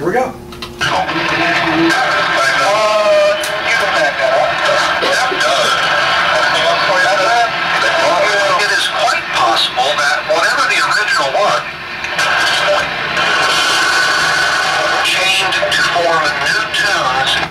Here we go. It is quite possible that whatever the original was changed to form new tunes.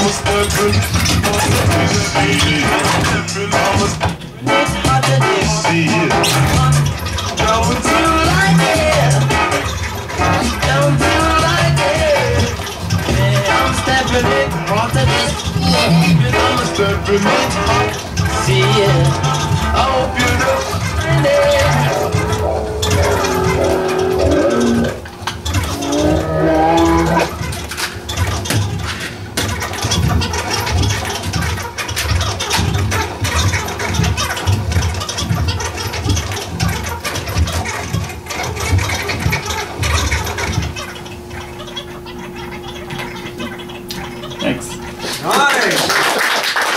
See ya. I hope you don't find it. Thanks. Nice.